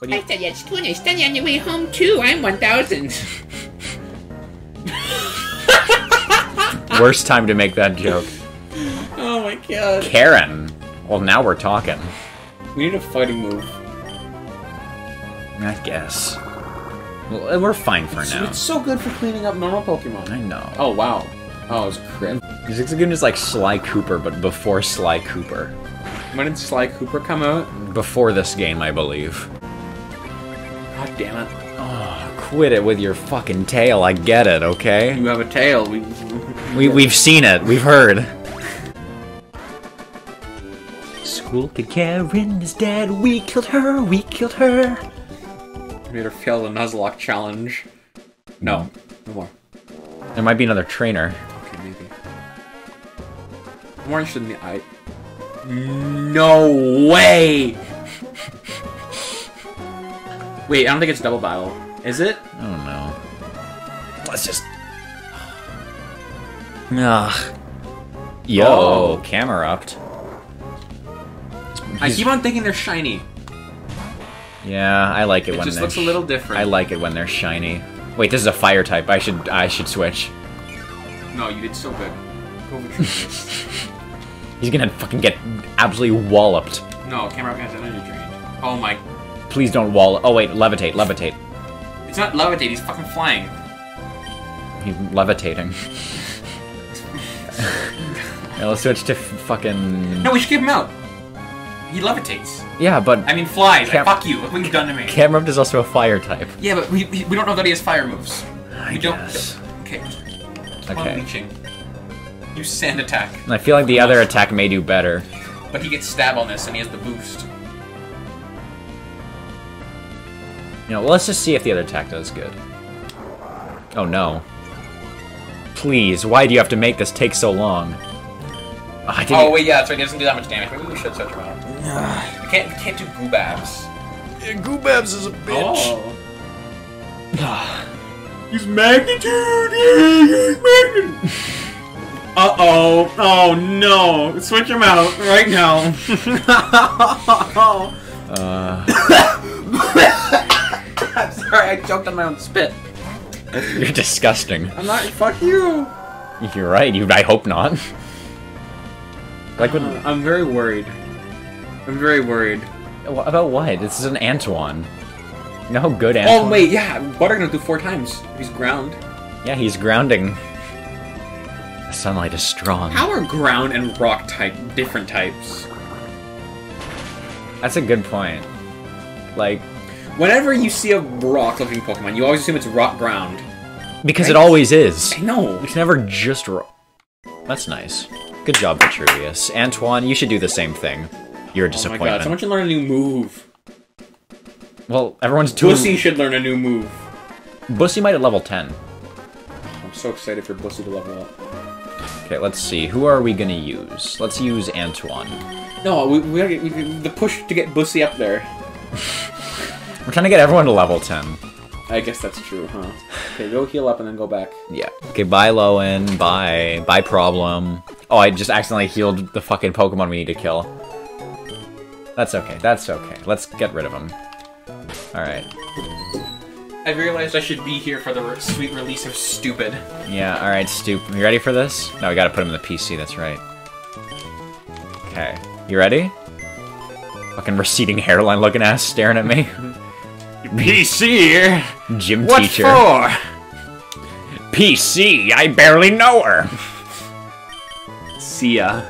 When you... I study at school, I study on the way home too. I'm 1,000. Worst time to make that joke. Oh my god. Karen. Well, now we're talking. We need a fighting move. I guess. Well, we're fine for now. It's so good for cleaning up normal Pokemon. I know. Oh, wow. Oh, it was crazy. Zigzagoon is like Sly Cooper, but before Sly Cooper. When did Sly Cooper come out? Before this game, I believe. God damn it. Oh, quit it with your fucking tail. I get it, okay? You have a tail. We've seen it. We've heard. School kid Karen is dead. We killed her. We killed her. We made her fail the Nuzlocke challenge. No. No more. There might be another trainer. Okay, maybe. More interested in the eye. No way! Wait, I don't think it's double battle. Is it? I don't know. Let's just... Ugh. Yo, oh. Camerupt. I keep on thinking they're shiny. Yeah, I like it when they're... It just looks a little different. I like it when they're shiny. Wait, this is a fire type. I should switch. No, you did so good. Go with He's gonna fucking get absolutely walloped. No, Camerupt has energy drained. Oh my... Please don't wall. Oh wait, levitate, levitate. It's not levitate. He's fucking flying. He's levitating. Yeah, let's switch to fucking. No, we should give him out. He levitates. Yeah, but I mean flies. Like, fuck you. Look what you've done to me. Camerupt is also a fire type. Yeah, but we don't know that he has fire moves. We don't. Okay. Keep on leeching. You sand attack. And I feel like the other attack may do better. But he gets stab on this, and he has the boost. You know, let's just see if the other attack does good. Oh no. Please, why do you have to make this take so long? Oh wait, yeah, that's right, it doesn't do that much damage. Maybe we should switch him out. We can't do Goobabs. Yeah, Goobabs is a bitch. Oh. He's magnitude! He's magnitude! Uh-oh. Oh no. Switch him out right now. I'm sorry, I choked on my own spit. You're disgusting. I'm not. Fuck you. You're right. I hope not. Like when I'm very worried. I'm very worried. About what? This is an Antoine. You know how good Antoine. Oh wait, yeah. Water gonna do 4 times. He's ground. Yeah, he's grounding. The sunlight is strong. How are ground and rock type different types? That's a good point. Like. Whenever you see a rock-looking Pokemon, you always assume it's rock ground. Because it always is. I know. It's never just rock. That's nice. Good job, Vitruvius. Antoine, you should do the same thing. You're a disappointment. Oh my god, someone should learn a new move. Well, everyone's doing... Bussy should learn a new move. Bussy might at level 10. I'm so excited for Bussy to level up. Okay, let's see. Who are we gonna use? Let's use Antoine. No, we gotta get the push to get Bussy up there. We're trying to get everyone to level 10. I guess that's true, huh? Okay, go heal up and then go back. Yeah. Okay, bye Lowan, bye. Bye problem. Oh, I just accidentally healed the fucking Pokemon we need to kill. That's okay, that's okay. Let's get rid of him. Alright. I realized I should be here for the sweet release of Stupid. Yeah, alright, Stupid. You ready for this? No, we gotta put him in the PC, that's right. Okay. You ready? Fucking receding hairline looking ass staring at me. PC? Gym what teacher. What for? PC, I barely know her. See ya.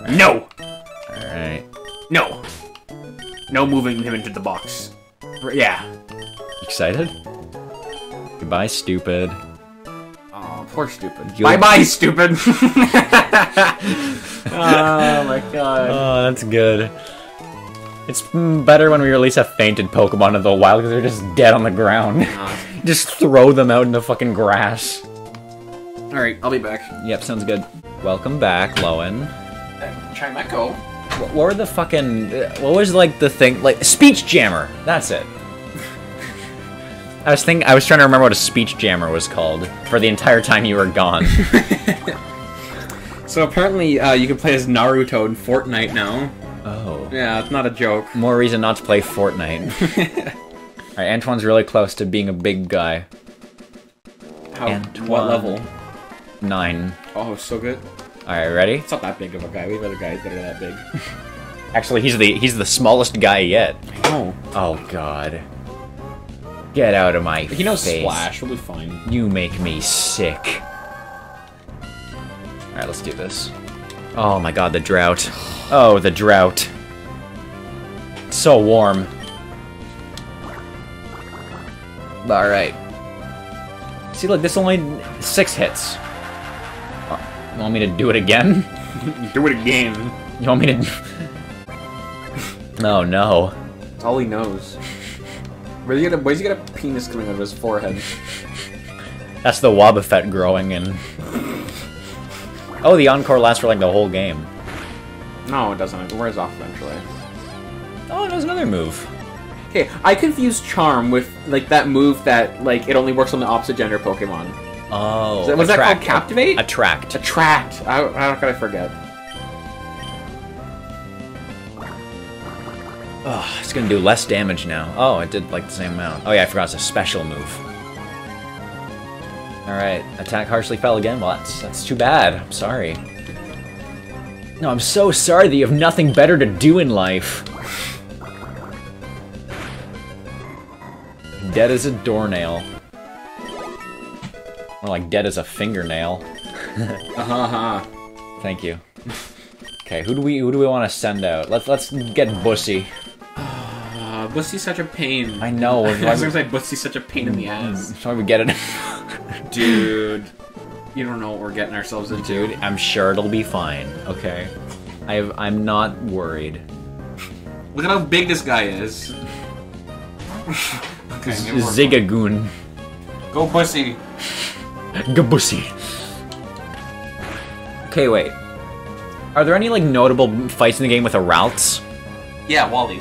Right. No! Alright. No! No moving him into the box. Yeah. Excited? Goodbye, Stupid. Oh, poor Stupid. Bye-bye, Stupid! Oh my god. Oh, that's good. It's better when we release a fainted Pokemon in the wild because they're just dead on the ground. Just throw them out in the fucking grass. Alright, I'll be back. Yep, sounds good. Welcome back, Lowan. Chimecho. What were the fucking... What was, like, the thing... Like, speech jammer! That's it. I was trying to remember what a speech jammer was called for the entire time you were gone. So apparently, you can play as Naruto in Fortnite now. Oh. Yeah, it's not a joke. More reason not to play Fortnite. Alright, Antoine's really close to being a big guy. How? Antoine. What level? 9. Oh, so good. Alright, ready? It's not that big of a guy. We have other guys that are that big. Actually, he's the smallest guy yet. Oh. Oh, God. Get out of my face. He knows Splash. We'll be fine. You make me sick. Alright, let's do this. Oh my god, the drought. Oh, the drought. It's so warm. Alright. See, look, this only 6 hits. You want me to do it again? Do it again. You want me to... Oh, no. That's all he knows. Where's he got a penis coming out of his forehead? That's the Wobbuffet growing in. Oh, the encore lasts for like the whole game. No, it doesn't. It wears off eventually. Oh, and there's another move. Okay, I confuse Charm with like that move that like it only works on the opposite gender Pokemon. Oh. Was that called Captivate? Attract. Attract. How could I forget? Oh, it's gonna do less damage now. Oh, it did like the same amount. Oh yeah, I forgot it's a special move. Alright, attack harshly fell again. Well, that's too bad. I'm sorry. No, I'm so sorry that you have nothing better to do in life. Dead as a doornail. More like dead as a fingernail. Thank you. Okay, who do we want to send out? Let's get Bussy. Bussy's such a pain. I know. I was gonna say Bussy's such a pain in the ass. That's why we get it. Dude, you don't know what we're getting ourselves into. Dude, I'm sure it'll be fine. Okay, I'm not worried. Look at how big this guy is. Okay, Zigzagoon. Go Bussy. Go Bussy. Okay, wait. Are there any like notable fights in the game with a Ralts? Yeah, Wally.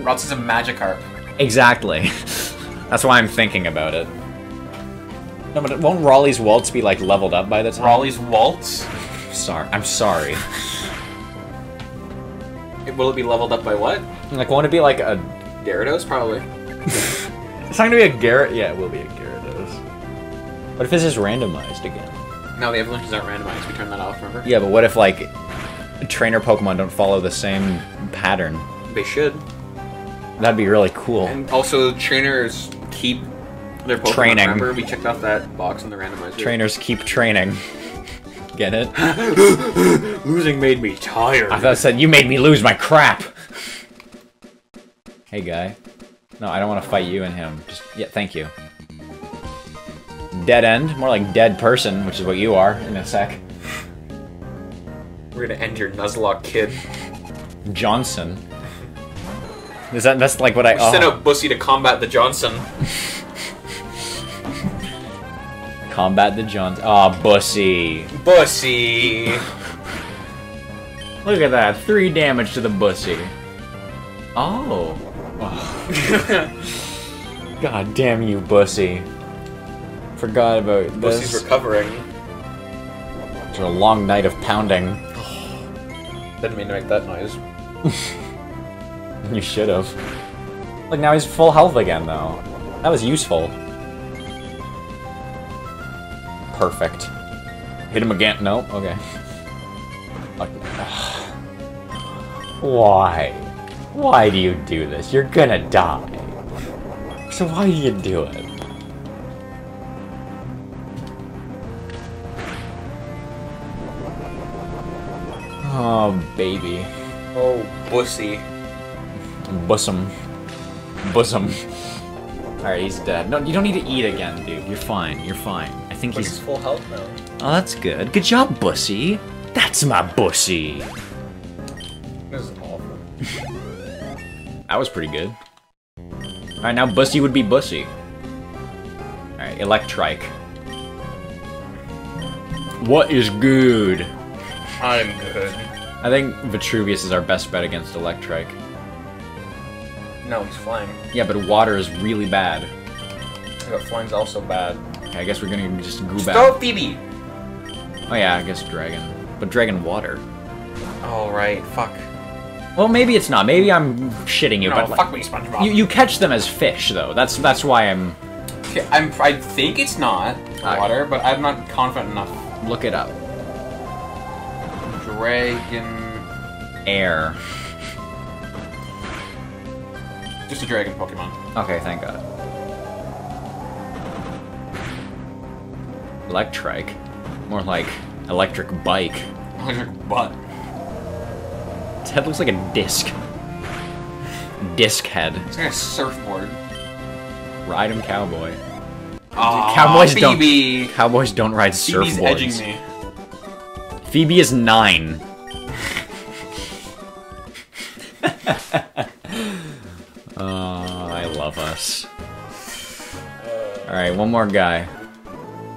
Ralts is a Magikarp. Exactly. That's why I'm thinking about it. No, but won't Raleigh's Waltz be like leveled up by the time? Raleigh's Waltz? Sorry, I'm sorry. Will it be leveled up by what? Like, won't it be like a Gyarados? Probably. It's not gonna be a Gyarados. Yeah, it will be a Gyarados. What if this is randomized again? No, the evolutions aren't randomized. We turn that off. Remember? Yeah, but what if like trainer Pokemon don't follow the same pattern? They should. That'd be really cool. And also, trainers keep. Their Pokemon, training. Remember, we checked off that box in the randomizer. Trainers keep training. Get it? Losing made me tired. I thought it said, you made me lose my crap. Hey, guy. No, I don't want to fight you and him. Just, yeah, thank you. Dead end. More like dead person, which is what you are in a sec. We're gonna end your Nuzlocke, kid. Johnson. Is that, that's like what I... sent out Bussy to combat the Johnson. Combat the Johns. Aw, oh, Bussy. Bussy! Look at that. 3 damage to the Bussy. Oh. Oh. God damn you, Bussy. Forgot about this. Bussy's recovering. After a long night of pounding. Didn't mean to make that noise. You should've. Look, now he's full health again, though. That was useful. Perfect. Hit him again. No? Okay. Like, why? Why do you do this? You're gonna die. So why do you do it? Oh, baby. Oh, Bussy. Bussum. Bussum. Alright, he's dead. No, you don't need to eat again, dude. You're fine. You're fine. I think he's full health now. Oh, that's good. Good job, Bussy. That's my Bussy. This is awful. That was pretty good. All right, now Bussy would be Bussy. All right, Electrike. What is good? I'm good. I think Vitruvius is our best bet against Electrike. No, he's flying. Yeah, but water is really bad. But flying's also bad. Okay, I guess we're gonna just Goobabs. Stop, Phoebe! Oh yeah, I guess Dragon. But Dragon Water. Oh, right. Fuck. Well, maybe it's not. Maybe I'm shitting you. No, but fuck me, SpongeBob. You catch them as fish, though. That's why I'm. Okay, I think it's not water, but I'm not confident enough. Look it up. Dragon air. Just a dragon Pokemon. Okay, thank God. Electrike. More like electric bike. Electric butt. Its head looks like a disc. Disc head. It's like a surfboard. Ride him, cowboy. Aww, cowboys Phoebe. Don't. Cowboys don't ride Phoebe's surfboards. Edging me. Phoebe is 9. I love us. All right, one more guy.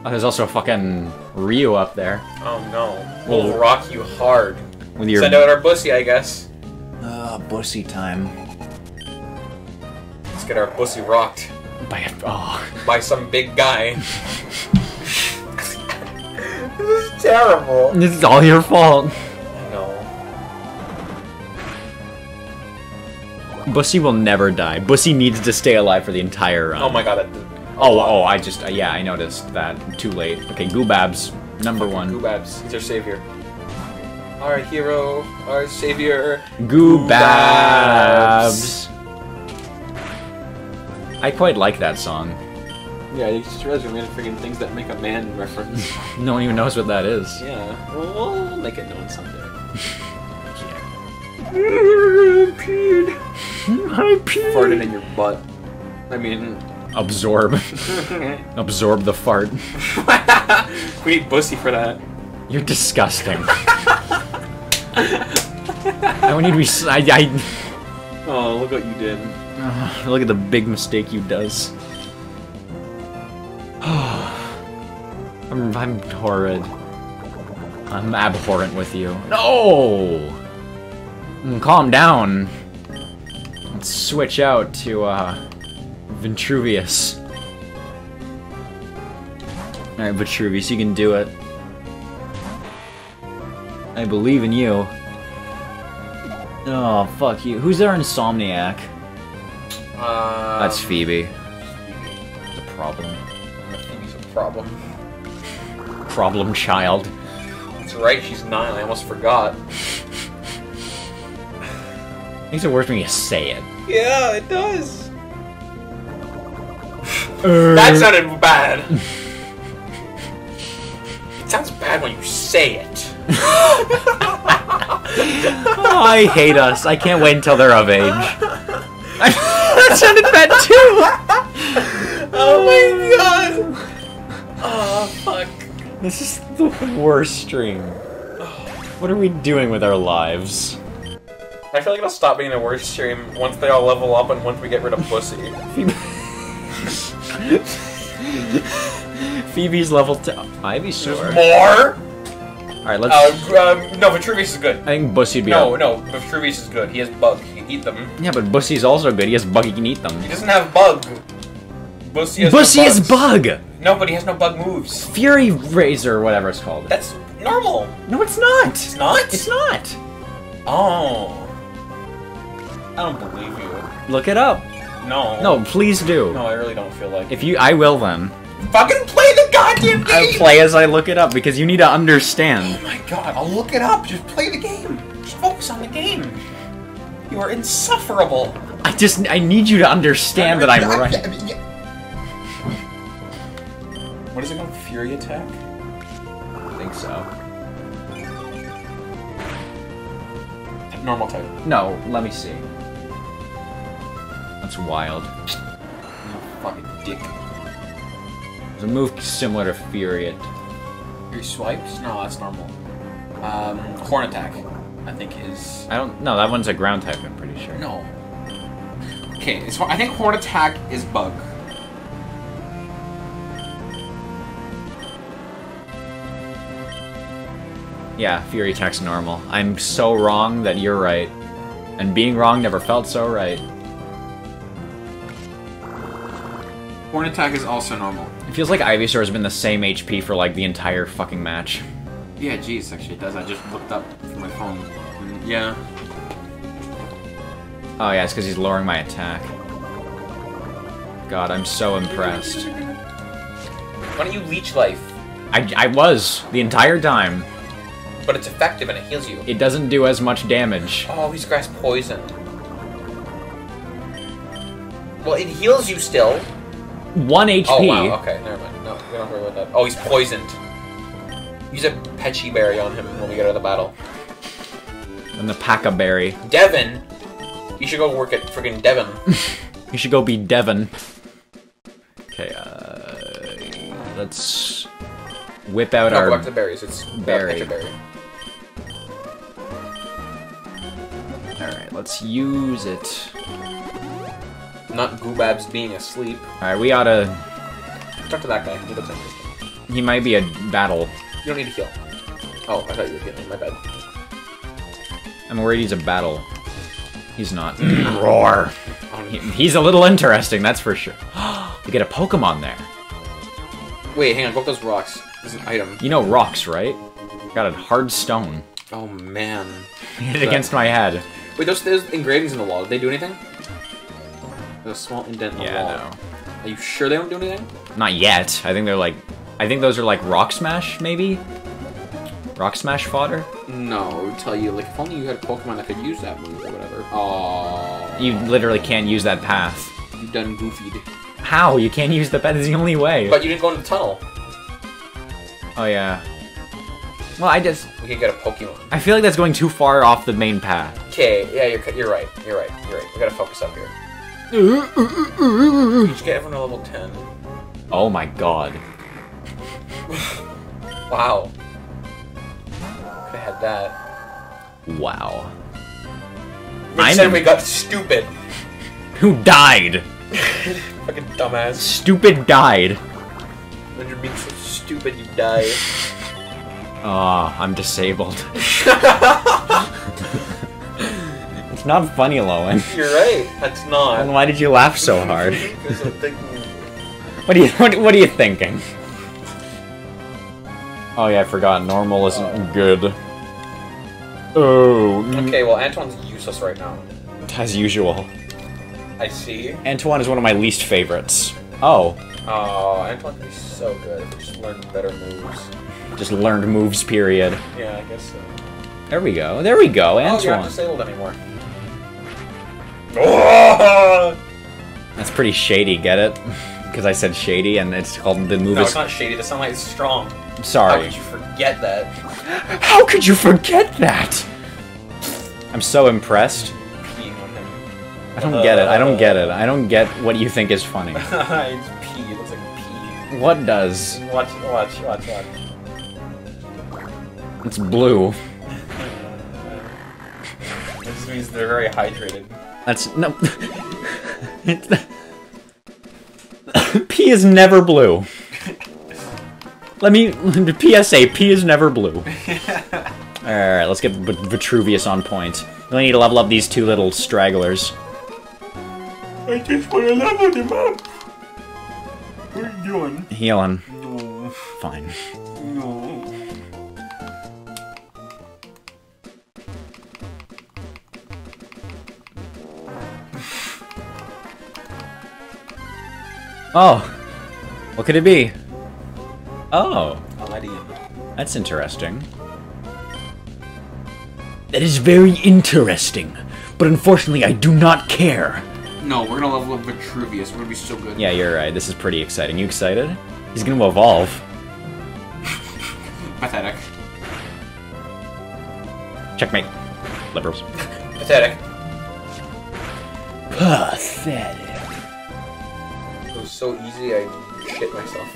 Oh, there's also a fucking Ryu up there. Oh no! We'll rock you hard. With your send out our Bussy, I guess. Ah, Bussy time. Let's get our Bussy rocked by a by some big guy. This is terrible. This is all your fault. Bussy will never die. Bussy needs to stay alive for the entire run. Oh my god. I just, yeah, I noticed that. Too late. Okay, Goobabs, number one. Goobabs, he's our savior. Our hero, our savior. Goobabs. I quite like that song. Yeah, you just realized we made freaking things that make a man reference. No one even knows what that is. Yeah, we'll make it known someday. Yeah. I peed. Fart it in your butt. I mean... Absorb. Absorb the fart. We need Bussy for that. You're disgusting. I need to be... Oh, look what you did. Look at the big mistake you does. I'm horrid. I'm abhorrent with you. No! Calm down. Let's switch out to Vitruvius. Alright, Vitruvius, you can do it. I believe in you. Oh, fuck you. Who's our Insomniac? That's Phoebe. It's a problem. Phoebe's a problem. Problem child. That's right, she's 9. I almost forgot. I think it's worse when you say it. Yeah, it does. That sounded bad. It sounds bad when you say it. Oh, I hate us. I can't wait until they're of age. That sounded bad too. Oh my god. Oh fuck. This is the worst stream. What are we doing with our lives? I feel like it'll stop being a worse stream once they all level up and once we get rid of Bussy. Phoebe's level 2. Ivysaur. More? Alright, let's... no, Vitruvius is good. I think Bussy would be... No, Vitruvius is good. He has bug. He can eat them. Yeah, but Bussy's also good. He has bug. He can eat them. He doesn't have bug. Bussy has Bussy no is bug! No, but he has no bug moves. Fury Razor, whatever it's called. That's normal. No, it's not. It's not? It's not. Oh... I don't believe you. Look it up. No. No, please do. No, I really don't feel like it. If you, I will then. Fucking play the goddamn game! I'll play as I look it up, because you need to understand. Oh my god, I'll look it up. Just play the game. Just focus on the game. You are insufferable. I need you to understand that I'm right. What is it called? Fury attack? I think so. Normal type. No, let me see. That's wild. You fucking dick. There's a move similar to Fury. Fury swipes? No, that's normal. Horn attack, I think is... I don't... No, that one's a ground type, I'm pretty sure. No. Okay, it's, I think horn attack is bug. Yeah, Fury attack's normal. I'm so wrong that you're right. And being wrong never felt so right. Horn attack is also normal. It feels like Ivysaur has been the same HP for like the entire fucking match. Yeah, jeez, actually it does. I just looked up from my phone. Yeah. Oh yeah, it's because he's lowering my attack. God, I'm so impressed. Why don't you leech life? I was, the entire time. But it's effective and it heals you. It doesn't do as much damage. Oh, he's grass poison. Well, it heals you still. 1 HP. Oh, wow, okay, never mind. No, we don't worry about that. Oh, he's poisoned. Use a Pechy Berry on him when we get out of the battle. And the Packa Berry. Devon! You should go work at friggin' Devon. You should go be Devon. Okay, let's whip out our... go back to the berries. It's berry. Berry. Alright, let's use it. Not Goobabs being asleep. Alright, we oughta... talk to that guy. He looks interesting. He might be a battle. You don't need to heal. Oh, I thought you were healing. My bad. I'm worried he's a battle. He's not. Roar! He's a little interesting, that's for sure. We get a Pokemon there. Wait, hang on. Go up those rocks. There's an item. You know rocks, right? Got a hard stone. Oh, man. Hit it against my head. Wait, there's engravings in the wall. Did they do anything? There's a small indent in the wall. Yeah, I know. Are you sure they don't do anything? Not yet. I think they're like... I think those are like Rock Smash, maybe? Rock Smash fodder? No, I'll tell you, like, if only you had a Pokemon that could use that move or whatever. Aww. You literally can't use that path. You've done goofied. How? You can't use the path? It's the only way. But you didn't go into the tunnel. Oh, yeah. Well, I just... we can get a Pokemon. I feel like that's going too far off the main path. Okay, yeah, you're right. We gotta focus up here. You just get everyone to level 10. Oh my god. Wow. Could have had that. Wow. Instead we got stupid. Who died? Fucking dumbass. Stupid died. When you're being so stupid, you die. Ah, I'm disabled. It's not funny, Lowan. You're right. That's not. And why did you laugh so hard? Because I'm thinking. What are you thinking? Oh yeah, I forgot. Normal isn't good. Oh. Okay, well, Antoine's useless right now. As usual. I see. Antoine is one of my least favorites. Oh. Oh, Antoine is so good. We just learned better moves. Just learned moves, period. Yeah, I guess so. There we go. There we go, Antoine. Oh, you're not disabled anymore. Oh! That's pretty shady, get it? Because I said shady, and it's called the move. No, it's not shady. The sunlight is strong. I'm sorry. How could you forget that? How could you forget that? I'm so impressed. Peeing on him. I don't get it. I don't get it. I don't get what you think is funny. It's pee. It looks like pee. What does? Watch. It's blue. This means they're very hydrated. That's no. It's the... P is never blue. PSA, P is never blue. Alright, let's get Vitruvius on point. We need to level up these two little stragglers. I just want to level them up. What are you doing? Healing. No. Fine. No. Oh, what could it be? Oh, that's interesting. That is very interesting, but unfortunately I do not care. No, we're gonna level up Vitruvius, we're gonna be so good. Yeah, you're right, this is pretty exciting. You excited? He's gonna evolve. Pathetic. Checkmate. Liberals. Pathetic. Pathetic. So easy, I shit myself.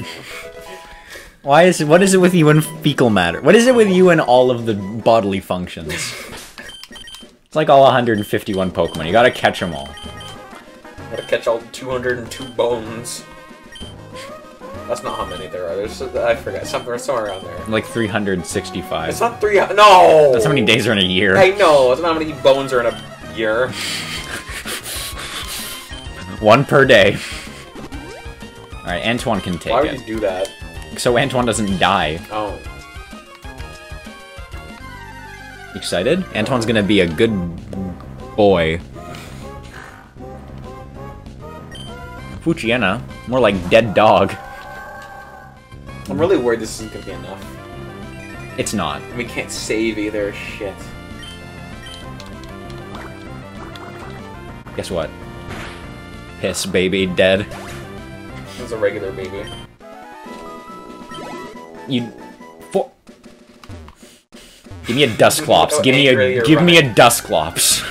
Why is it? What is it with you and fecal matter? What is it with you and all of the bodily functions? It's like all 151 Pokemon. You gotta catch them all. Gotta catch all 202 bones. That's not how many there are. There's I forgot somewhere around there. Like 365. It's not 300. No. That's how many days are in a year. I know. That's not how many bones are in a year. One per day. Alright, Antoine can take it. Why would you do that? So Antoine doesn't die. Oh. Excited? Antoine's gonna be a good boy. Poochyena. More like dead dog. I'm really worried this isn't gonna be enough. It's not. And we can't save either, shit. Guess what? Piss, baby, dead. It was a regular baby. You... For... Give me a Dusclops. Give me a Dusclops.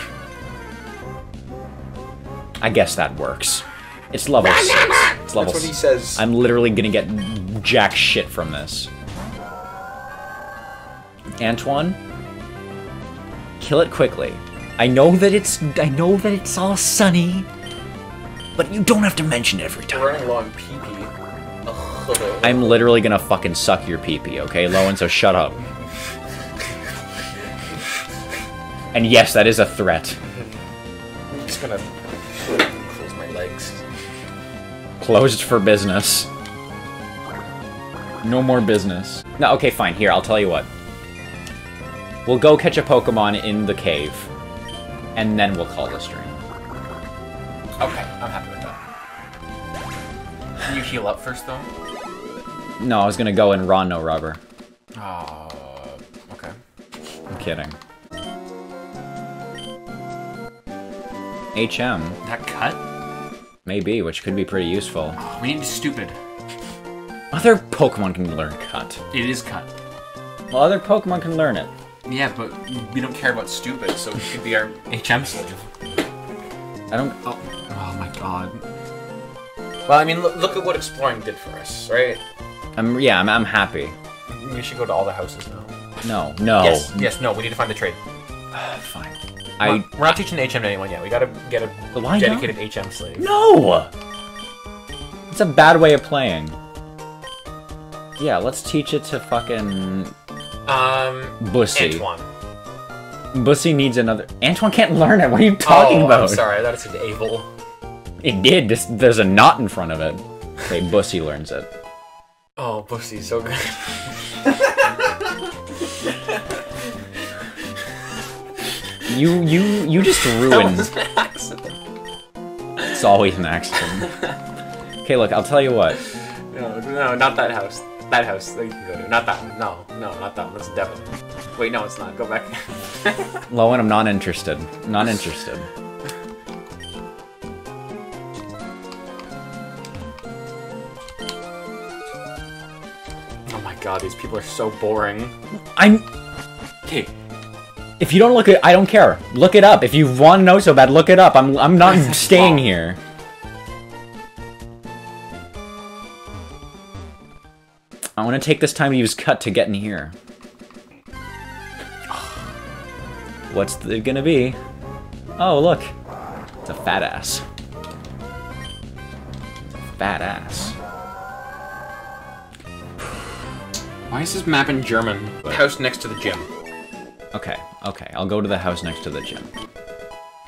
I guess that works. It's level 6. It's level 6. That's what he says. I'm literally gonna get jack shit from this. Antoine, kill it quickly. I know that it's all sunny, but you don't have to mention it every time. We're running low on pee-pee. Oh. I'm literally gonna fucking suck your pee-pee, okay, Lowan? So shut up. And yes, that is a threat. I'm just gonna close my legs. Closed for business. No more business. No, okay, fine. Here, I'll tell you what. We'll go catch a Pokemon in the cave, and then we'll call the stream. Okay, I'm happy with that. Can you heal up first, though? No, I was gonna go and raw no rubber. Oh, okay. I'm kidding. HM. That cut? Maybe, which could be pretty useful. Oh, we need stupid. Other Pokemon can learn cut. It is cut. Well, other Pokemon can learn it. Yeah, but we don't care about stupid, so it should be our HM schedule. I don't... Oh, oh my god. Well, I mean, look at what exploring did for us, right? I'm happy. We should go to all the houses now. No. Yes, no, we need to find the trade. Fine. We're not teaching HM to anyone yet. We gotta get a dedicated HM slave. No! It's a bad way of playing. Yeah, let's teach it to fucking... Bussy. Antoine. Bussy needs another... Antoine can't learn it, what are you talking about? I'm sorry, I thought it said able. It did, there's a knot in front of it. Okay, Bussy learns it. Oh, Bussy's so good. You just ruined... That was an accident. It's always an accident. Okay, look, I'll tell you what. No, not that house. That house that you can go to. Not that one. No, not that one. That's Devon. Wait, no, it's not. Go back. Lowan, I'm not interested. Not interested. Oh my god, these people are so boring. Okay. If you don't look it, I don't care. Look it up. If you want to know so bad, look it up. I'm not staying here. I want to take this time to use cut to get in here. What's it gonna be? Oh, look. It's a fat ass. Fat ass. Why is this map in German? The house next to the gym. Okay. I'll go to the house next to the gym.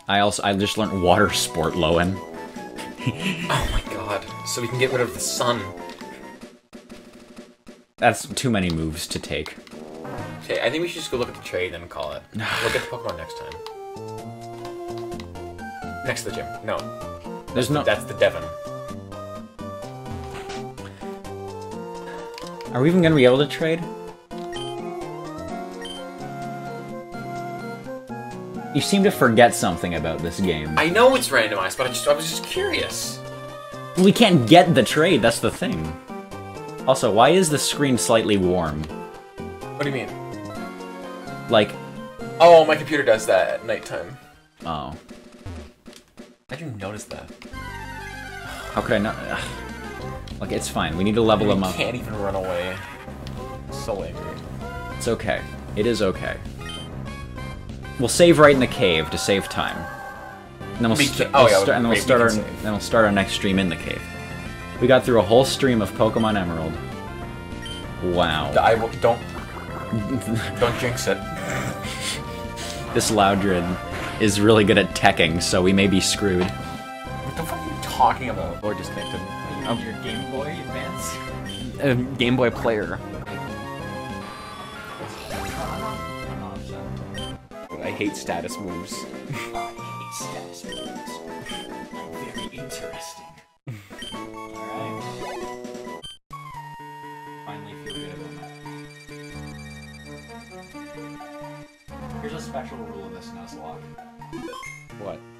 I just learned water sport, Lowan. Oh my god. So we can get rid of the sun. That's too many moves to take. Okay, I think we should just go look at the trade and call it. We'll get the Pokemon next time. Next to the gym. No. That's the Devon. Are we even gonna be able to trade? You seem to forget something about this game. I know it's randomized, but I was just curious. We can't get the trade, that's the thing. Also, why is the screen slightly warm? What do you mean? Like... Oh, my computer does that at nighttime. Oh. I didn't notice that. How could I not? Ugh. Look, it's fine. We need to level them up. I can't even run away. So angry. It's okay. It is okay. We'll save right in the cave to save time. And then we'll start our next stream in the cave. We got through a whole stream of Pokémon Emerald. Wow. Don't jinx it. This Loudred is really good at teching, so we may be screwed. What the fuck are you talking about? Or disconnected. Your Game Boy Advance? Game Boy Player. I hate status moves. I hate status moves. I'm very interesting. Alright. Finally feel good about that. Here's a special rule of this Nuzlocke. What?